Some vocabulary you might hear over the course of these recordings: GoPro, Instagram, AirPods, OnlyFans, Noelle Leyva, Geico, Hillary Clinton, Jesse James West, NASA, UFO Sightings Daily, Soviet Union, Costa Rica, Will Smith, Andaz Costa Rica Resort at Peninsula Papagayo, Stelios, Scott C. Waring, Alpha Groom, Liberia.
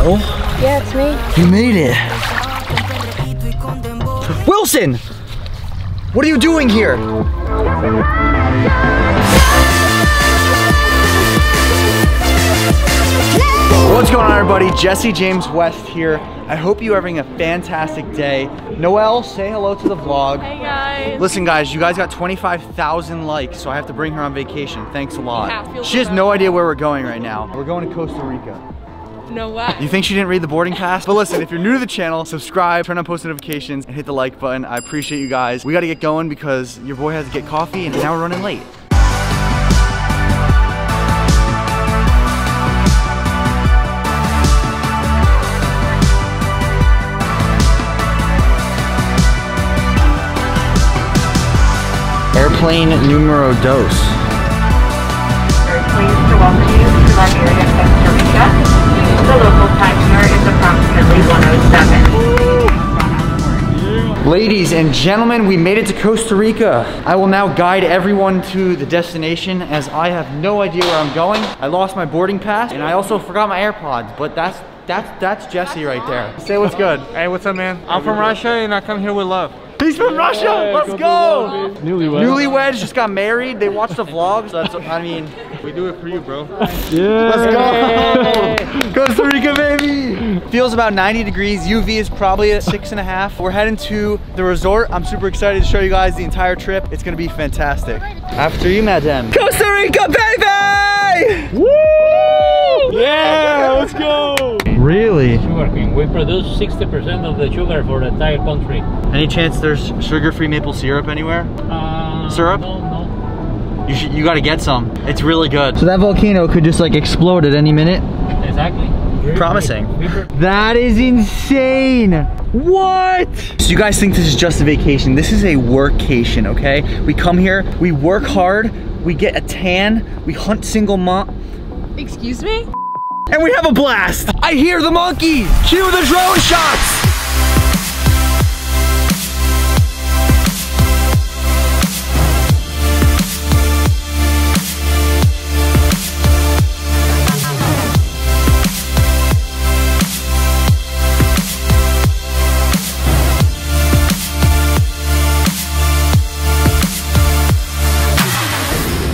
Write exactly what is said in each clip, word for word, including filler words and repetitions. Well? Yeah, it's me. You made it. Wilson! What are you doing here? What's going on, everybody? Jesse James West here. I hope you're having a fantastic day. Noelle, say hello to the vlog. Hey guys. Listen guys, you guys got twenty-five thousand likes, so I have to bring her on vacation. Thanks a lot. Yeah, she has no idea where we're going right now. We're going to Costa Rica. No way. You think she didn't read the boarding pass? But listen, if you're new to the channel, subscribe, turn on post notifications, and hit the like button. I appreciate you guys. We gotta get going because your boy has to get coffee and now we're running late. Airplane numero dos. We're pleased to welcome you to Liberia, Costa Rica. The local time here is approximately one oh seven. Ladies and gentlemen, we made it to Costa Rica. I will now guide everyone to the destination as I have no idea where I'm going. I lost my boarding pass and I also forgot my AirPods, but that's that's that's Jesse right there. Say what's good. Hey, what's up, man? I'm from Russia and I come here with love. He's from Russia! Let's go! Newlyweds. Newlyweds just got married. They watched the vlogs. So that's, I mean, we do it for you, bro. Yeah! Let's go! Costa Rica, baby! Feels about ninety degrees. U V is probably at six and a half. We're heading to the resort. I'm super excited to show you guys the entire trip. It's gonna be fantastic. After you, madam. Costa Rica, baby! Woo! Yeah! Let's go! Really? Sugar cane. We produce sixty percent of the sugar for the entire country. Any chance there's sugar-free maple syrup anywhere? Uh, syrup? No, no. You, should, you gotta get some. It's really good. So that volcano could just like explode at any minute? Exactly. Very Promising. Very that is insane. What? So you guys think this is just a vacation. This is a workcation, okay? We come here, we work hard, we get a tan, we hunt single mom. Excuse me? And we have a blast! I hear the monkeys! Cue the drone shots!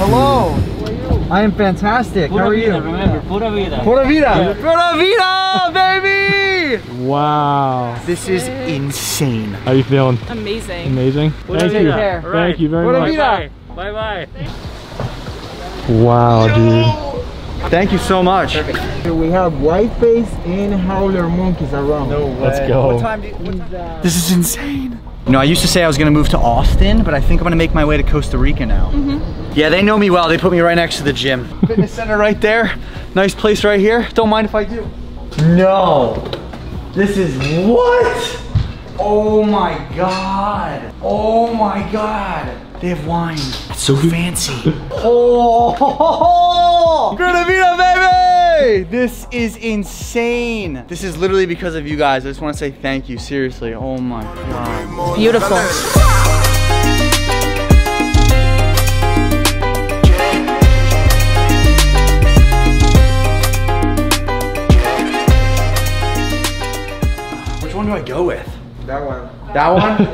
Hello! I am fantastic. Pura How are vida, you? Remember, pura vida. Pura vida. Pura vida, baby! Wow. This is insane. How are you feeling? Amazing. Amazing. Pura Thank vida. you. Right. Thank you very pura much. Vida. Bye bye. Wow, dude. Thank you so much. Perfect. We have whiteface and howler monkeys around. No way. Let's go. What time do you, what time? This is insane. You know, I used to say I was gonna move to Austin, but I think I'm gonna make my way to Costa Rica now. Mm-hmm. Yeah, they know me well. They put me right next to the gym. Fitness center right there. Nice place right here. Don't mind if I do. No. This is what? Oh my God. Oh my God. They have wine. That's so fancy. Oh, ho, ho, ho. Grita Vida, baby! This is insane. This is literally because of you guys. I just want to say thank you, seriously. Oh my God. It's beautiful. Which one do I go with? That one. That one?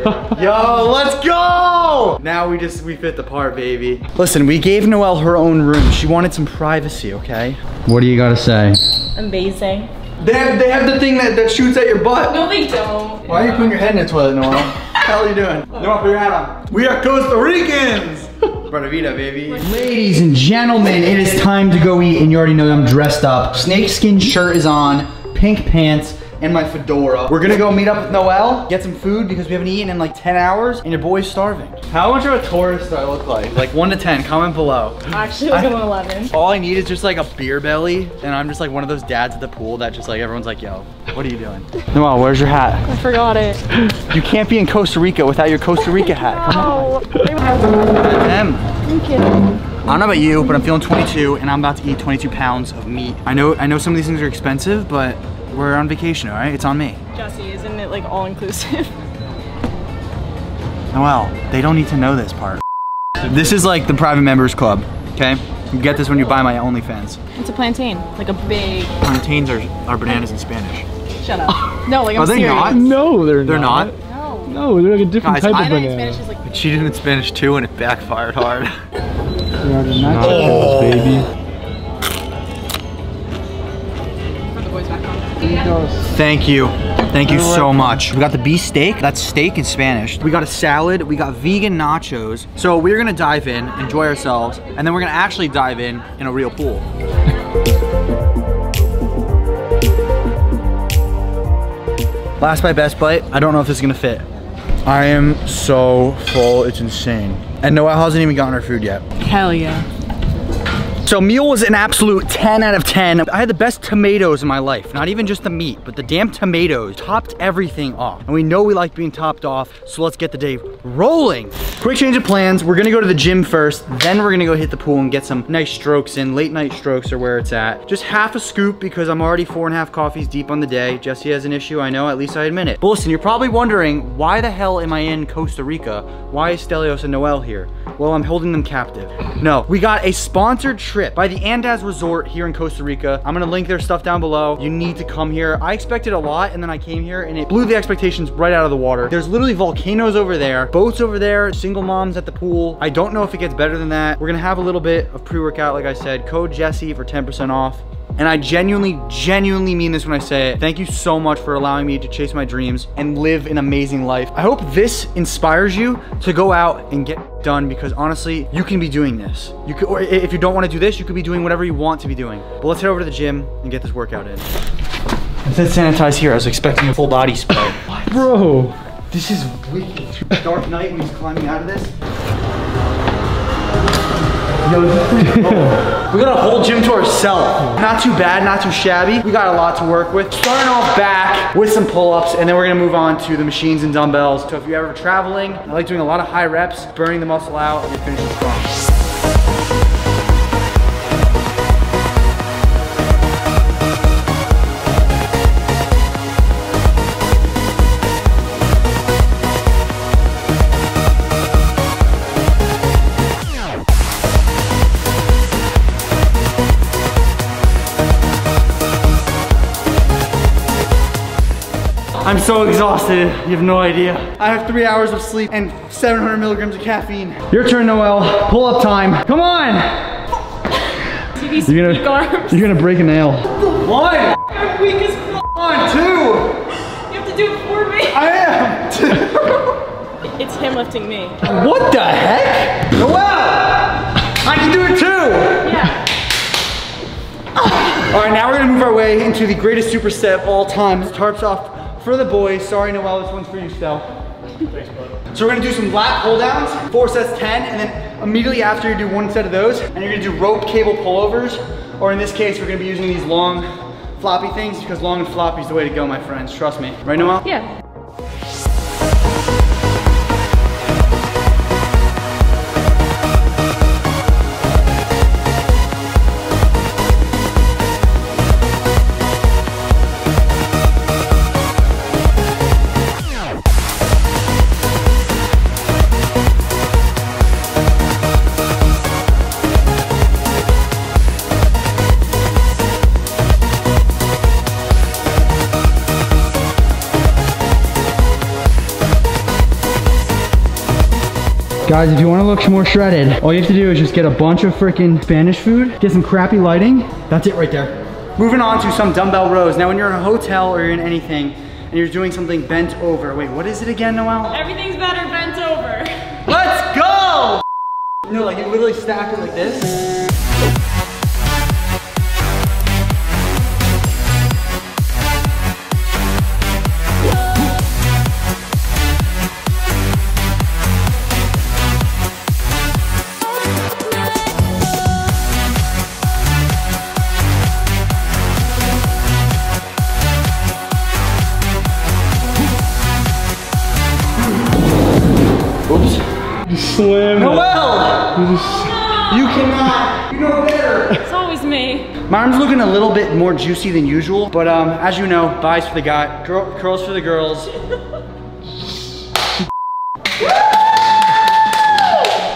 Yeah. Yo, let's go! Now we just, we fit the part, baby. Listen, we gave Noelle her own room. She wanted some privacy, okay? What do you gotta say? Amazing. They have, they have the thing that, that shoots at your butt. No, they don't. Why yeah. are you putting your head in the toilet, Noelle? How are you doing? Noelle, put your hat on. We are Costa Ricans! Buena vida, baby. Ladies and gentlemen, it is time to go eat, and you already know I'm dressed up. Snakeskin shirt is on, pink pants, and my fedora. We're gonna go meet up with Noelle, get some food because we haven't eaten in like ten hours and your boy's starving. How much of a tourist do I look like? Like one to ten, comment below. Actually, I was going eleven. All I need is just like a beer belly and I'm just like one of those dads at the pool that just like, everyone's like, yo, what are you doing? Noelle, where's your hat? I forgot it. You can't be in Costa Rica without your Costa Rica hat. No. I'm kidding. I don't know about you, but I'm feeling twenty-two and I'm about to eat twenty-two pounds of meat. I know, I know some of these things are expensive, but we're on vacation, all right? It's on me. Jesse, isn't it like all inclusive? Noelle, they don't need to know this part. This is like the private members club, okay? You get this when you buy my OnlyFans. It's a plantain, like a big. Plantains are, are bananas in Spanish. Shut up. No, like I'm serious. Are they serious. Not? No, they're, they're not. They're not? No. No, they're like a different Guys, type I of banana. Spanish is like but she did it in Spanish too and it backfired hard. They are the oh. baby. Thank you. Thank you so much. We got the beef steak. That's steak in Spanish. We got a salad. We got vegan nachos. So we're gonna dive in, enjoy ourselves, and then we're gonna actually dive in in a real pool. Last bite, best bite. I don't know if this is gonna fit. I am so full, it's insane. And Noelle hasn't even gotten her food yet. Hell yeah. So meal was an absolute ten out of ten. I had the best tomatoes in my life. Not even just the meat, but the damn tomatoes topped everything off. And we know we like being topped off, so let's get the day rolling. Quick change of plans. We're gonna go to the gym first, then we're gonna go hit the pool and get some nice strokes in. Late night strokes are where it's at. Just half a scoop because I'm already four and a half coffees deep on the day. Jesse has an issue, I know, at least I admit it. But listen, you're probably wondering, why the hell am I in Costa Rica? Why is Stelios and Noelle here? Well, I'm holding them captive. No, we got a sponsored trip by the Andaz Resort here in Costa Rica. I'm gonna link their stuff down below. You need to come here. I expected a lot and then I came here and it blew the expectations right out of the water. There's literally volcanoes over there, boats over there, single moms at the pool. I don't know if it gets better than that. We're gonna have a little bit of pre-workout, like I said. Code Jesse for ten percent off. And I genuinely, genuinely mean this when I say it. Thank you so much for allowing me to chase my dreams and live an amazing life. I hope this inspires you to go out and get done, because honestly, you can be doing this. You could, or if you don't want to do this, you could be doing whatever you want to be doing. But let's head over to the gym and get this workout in. I said sanitize here. I was expecting a full body spray. What? Bro, this is wicked. Dark Knight when he's climbing out of this. Yo, oh. We got a whole gym to ourselves. Not too bad, not too shabby. We got a lot to work with. Starting off back with some pull-ups, and then we're gonna move on to the machines and dumbbells. So if you're ever traveling, I like doing a lot of high reps, burning the muscle out, and you're finishing strong. I'm so exhausted, you have no idea. I have three hours of sleep and seven hundred milligrams of caffeine. Your turn, Noelle. Pull up time. Come on! You're gonna, arms? You're gonna break a nail. One! I'm weak as f***. On, two! You have to do it for me. I am! Two. It's him lifting me. What the heck? Noelle! I can do it too! Yeah. All right, now we're gonna move our way into the greatest superset of all time. Tarps off. For the boys, sorry Noelle, this one's for you still. Thanks, bud. So we're gonna do some lat pull downs, four sets ten, and then immediately after you do one set of those, and you're gonna do rope cable pullovers, or in this case, we're gonna be using these long floppy things, because long and floppy is the way to go, my friends, trust me. Right, Noelle? Yeah. Guys, if you want to look more shredded, all you have to do is just get a bunch of freaking Spanish food, get some crappy lighting. That's it right there. Moving on to some dumbbell rows. Now, when you're in a hotel or you're in anything and you're doing something bent over. Wait, what is it again, Noelle? Everything's better bent over. Let's go! No, like you literally stack it like this. Slim. Noelle! You, just... you cannot. You know better. It's always me. My arm's looking a little bit more juicy than usual, but um, as you know, buys for the guy, girl, curls for the girls. You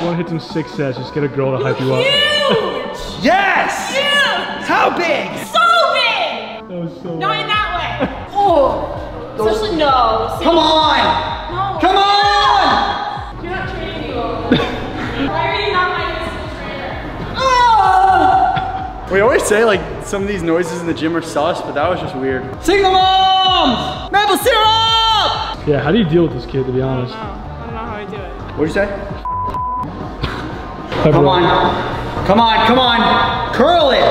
want to hit some six sets? Just get a girl to hype you up. Yes! Huge! How big? So big! That was so Not big. in that way. Oh. Those... Especially no. Seriously. Come on! No. Come on! No. You're not training people. I already not my physical trainer. Oh! We always say like some of these noises in the gym are sus, but that was just weird. Single moms! Maple syrup! Yeah, how do you deal with this kid, to be honest? I don't know. I don't know how I do it. What'd you say? Come on, come on, come on, curl it.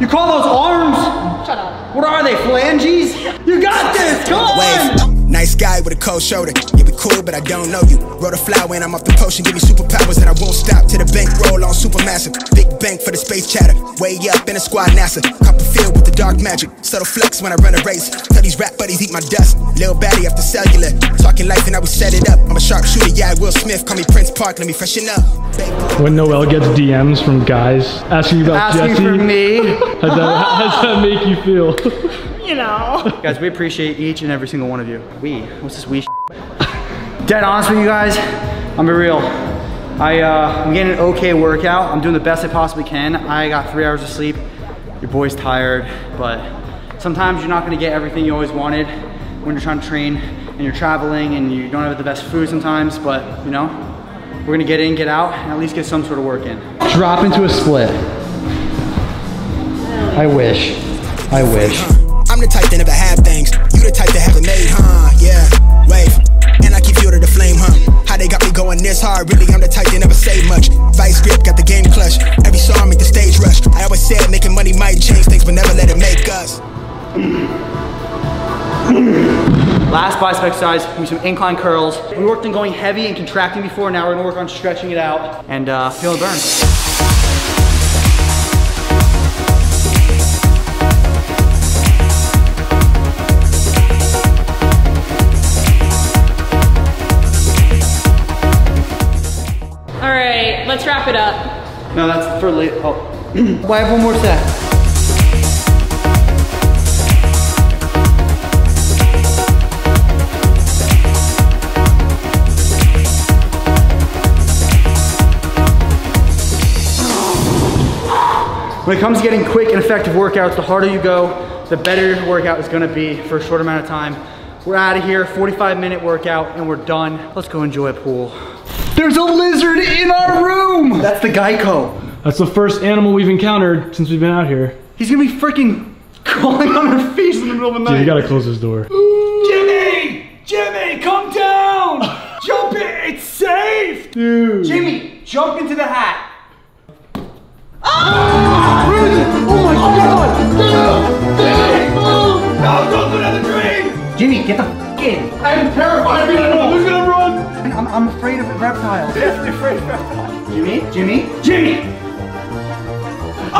You call those arms? Shut up. What are they, phalanges? You got this, come on. Nice guy with a cold shoulder. You be cool, but I don't know you. Roll a flower and I'm off the potion. Give me superpowers and I won't stop till the bank roll on supermassive. Big bank for the space chatter. Way up in a squad NASA. Copper field with the dark magic. Subtle flex when I run a race. Tell these rap buddies eat my dust. Lil baddie after cellular. Talking life and I would set it up. I'm a sharp shooter, yeah, Will Smith. Call me Prince Park, let me freshen up. When Noelle gets D Ms from guys asking about Jesse, asking for me, how does that, that make you feel? You know, guys, we appreciate each and every single one of you. We, what's this we? Dead honest with you guys, I'm gonna be real. I, uh, I'm getting an okay workout. I'm doing the best I possibly can. I got three hours of sleep. Your boy's tired, but sometimes you're not gonna get everything you always wanted when you're trying to train and you're traveling and you don't have the best food sometimes. But you know, we're gonna get in, get out, and at least get some sort of work in. Drop into a split. I wish. I wish. I'm the type that never had things. You the type that have it made, huh? Yeah. Wave. And I keep fuel to the flame, huh? How they got me going this hard? Really, I'm the type that never say much. Vice grip, got the game clutch. Every song make the stage rush. I always said making money might change things, but never let it make us. Last bicep exercise, do some incline curls. We worked on going heavy and contracting before, now we're gonna work on stretching it out and uh, feel the burn. All right, let's wrap it up. No, that's for late. Oh, I have one more set. When it comes to getting quick and effective workouts, the harder you go, the better your workout is gonna be for a short amount of time. We're out of here, forty-five minute workout, and we're done. Let's go enjoy a pool. There's a lizard in our room! That's the Geico. That's the first animal we've encountered since we've been out here. He's gonna be freaking crawling on our face in the middle of the night. Dude, you gotta close this door. Ooh. Jimmy! Jimmy, come down! Jump it, it's safe! Dude. Jimmy, jump into the hat. Ah! Where is it? Oh my god! No, don't go down the drain! Jimmy, get the f in! I'm terrified of the animal! Who's gonna run? I'm, I'm afraid of reptiles. Definitely afraid of reptiles. Jimmy? Jimmy? Jimmy! Oh!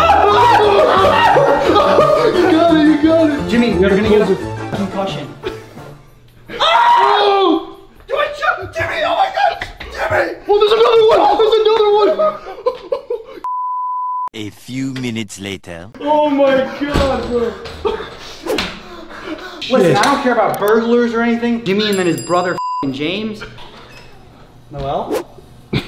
You got it, you got it! Jimmy, you're gonna get a f concussion. Oh! You went shooting Jimmy! Oh my god! Jimmy! Well, there's another one! There's another one! A few minutes later. Oh my god, bro. Listen, I don't care about burglars or anything. Jimmy and then his brother f***ing James. Noelle? I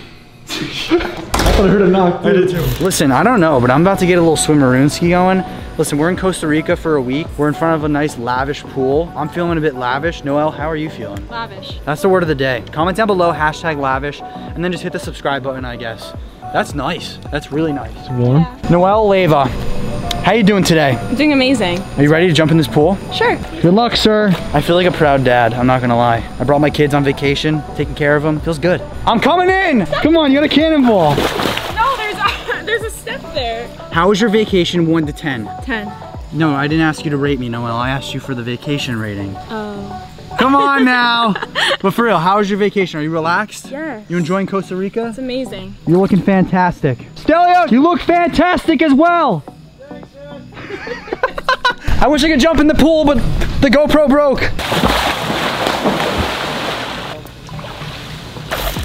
thought I heard a knock. I did too. Listen, I don't know, but I'm about to get a little swimmeroonski going. Listen, we're in Costa Rica for a week. We're in front of a nice lavish pool. I'm feeling a bit lavish. Noelle, how are you feeling? Lavish. That's the word of the day. Comment down below, hashtag lavish, and then just hit the subscribe button, I guess. That's nice. That's really nice. It's warm. Yeah. Noelle Leyva, how you doing today? I'm doing amazing. Are you ready to jump in this pool? Sure. Good luck, sir. I feel like a proud dad, I'm not gonna lie. I brought my kids on vacation, taking care of them. Feels good. I'm coming in! Stop. Come on, you got a cannonball. No, there's a, there's a step there. How was your vacation one to ten? ten. No, I didn't ask you to rate me, Noelle. I asked you for the vacation rating. Oh. Come on now. But for real, how was your vacation? Are you relaxed? Yeah. You enjoying Costa Rica? It's amazing. You're looking fantastic. Stelios, you look fantastic as well. Thanks, man. I wish I could jump in the pool, but the GoPro broke.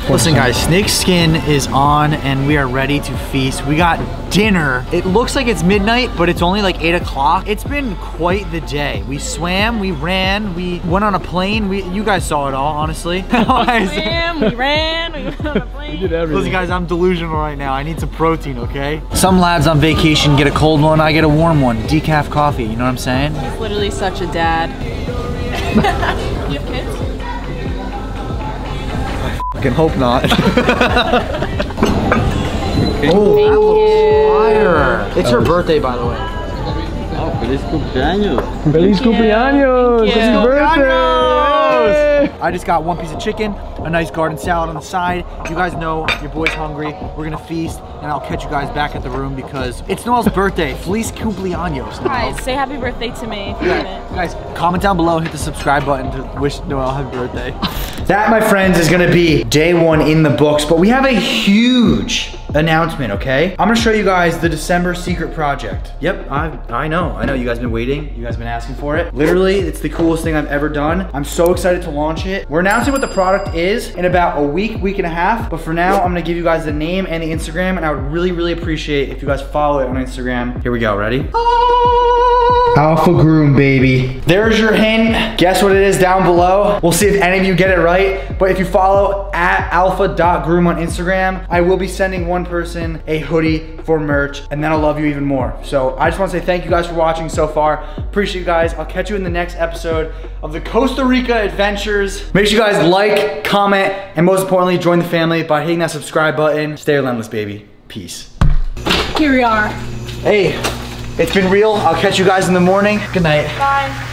Listen guys, snake skin is on and we are ready to feast. We got dinner. It looks like it's midnight, but it's only like eight o'clock. It's been quite the day. We swam, we ran, we went on a plane. We, you guys saw it all, honestly. We swam, we ran, we went on a plane. We did everything. Listen guys, I'm delusional right now. I need some protein, okay? Some lads on vacation get a cold one, I get a warm one. Decaf coffee, you know what I'm saying? He's literally such a dad. You have kids? I can hope not. Okay. Oh, that looks fire. It's her birthday, by the way. Oh, feliz cumpleaños. Feliz cumpleaños. Happy birthday. I just got one piece of chicken, a nice garden salad on the side. You guys know your boy's hungry. We're gonna feast, and I'll catch you guys back at the room because it's Noelle's birthday. Feliz cumpleaños. Guys, say happy birthday to me. Yeah. Guys, comment down below and hit the subscribe button to wish Noelle happy birthday. That, my friends, is gonna be day one in the books, but we have a huge announcement, okay? I'm gonna show you guys the December secret project. Yep, I, I know, I know, you guys been waiting, you guys been asking for it. Literally, it's the coolest thing I've ever done. I'm so excited to launch it. We're announcing what the product is in about a week, week and a half, but for now, I'm gonna give you guys the name and the Instagram, and I would really, really appreciate if you guys follow it on Instagram. Here we go, ready? Alpha Groom, baby. There's your hint. Guess what it is down below. We'll see if any of you get it right. But if you follow at alpha dot groom on Instagram, I will be sending one person a hoodie for merch, and then I'll love you even more. So I just want to say thank you guys for watching so far. Appreciate you guys. I'll catch you in the next episode of the Costa Rica Adventures. Make sure you guys like, comment, and most importantly, join the family by hitting that subscribe button. Stay relentless, baby. Peace. Here we are. Hey. It's been real. I'll catch you guys in the morning. Good night. Bye.